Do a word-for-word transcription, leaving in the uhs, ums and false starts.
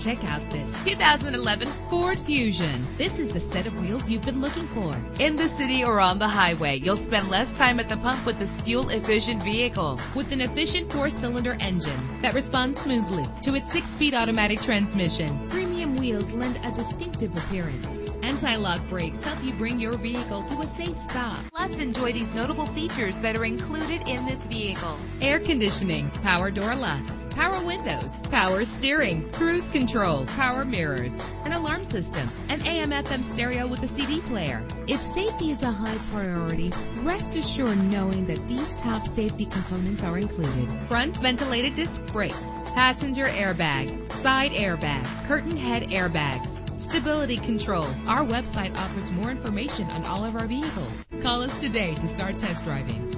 Check out this two thousand eleven Ford Fusion. This is the set of wheels you've been looking for. In the city or on the highway, you'll spend less time at the pump with this fuel-efficient vehicle. With an efficient four-cylinder engine that responds smoothly to its six-speed automatic transmission, premium wheels lend a distinctive appearance. Anti-lock brakes help you bring your vehicle to a safe stop. Plus, enjoy these notable features that are included in this vehicle: air conditioning, power door locks, power windows, power steering, cruise control, power mirrors, an alarm system, an A M F M stereo with a C D player. If safety is a high priority, rest assured knowing that these top safety components are included: front ventilated disc brakes, passenger airbag, side airbag, curtain head airbags, stability control. Our website offers more information on all of our vehicles. Call us today to start test driving.